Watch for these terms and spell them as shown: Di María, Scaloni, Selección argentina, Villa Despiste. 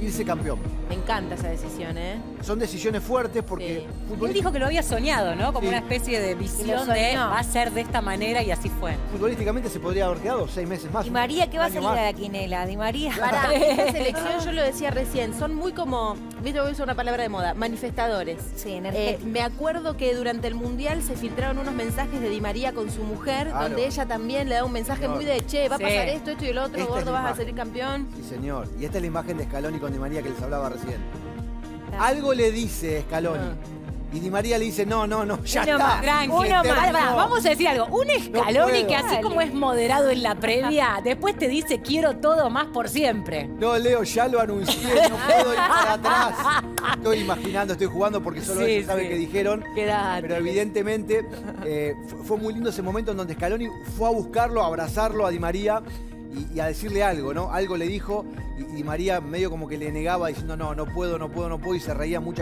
irse campeón. Me encanta esa decisión, ¿eh? Son decisiones fuertes porque... Sí. Él dijo que lo había soñado, ¿no? Como sí, una especie de visión de va a ser de esta manera y así fue. Futbolísticamente se podría haber quedado 6 meses más. Di María, ¿qué va a salir de la quinela? Di María. Para esta selección, yo lo decía recién, son muy como... Viste, voy a usar una palabra de moda, manifestadores. Sí, energéticos. Me acuerdo que durante el Mundial se filtraron unos mensajes de Di María con su mujer, donde ella también le da un mensaje muy de, che, va a pasar esto, esto y el otro, gordo, vas a salir campeón. Sí, señor. Y esta es la imagen de Scaloni con Di María que les hablaba recién. Claro. Algo le dice Scaloni. Y Di María le dice, no, ya está. Tranqui, vamos a decir algo. Un Scaloni que así como es moderado en la previa, después te dice, quiero todo más por siempre. No, Leo, ya lo anuncié, no puedo ir para atrás. Estoy imaginando, estoy jugando porque solo ellos saben que dijeron. Quedate. Pero evidentemente fue muy lindo ese momento en donde Scaloni fue a buscarlo, a abrazarlo a Di María y a decirle algo, ¿no? Algo le dijo y Di María medio como que le negaba diciendo, no puedo, y se reía muchas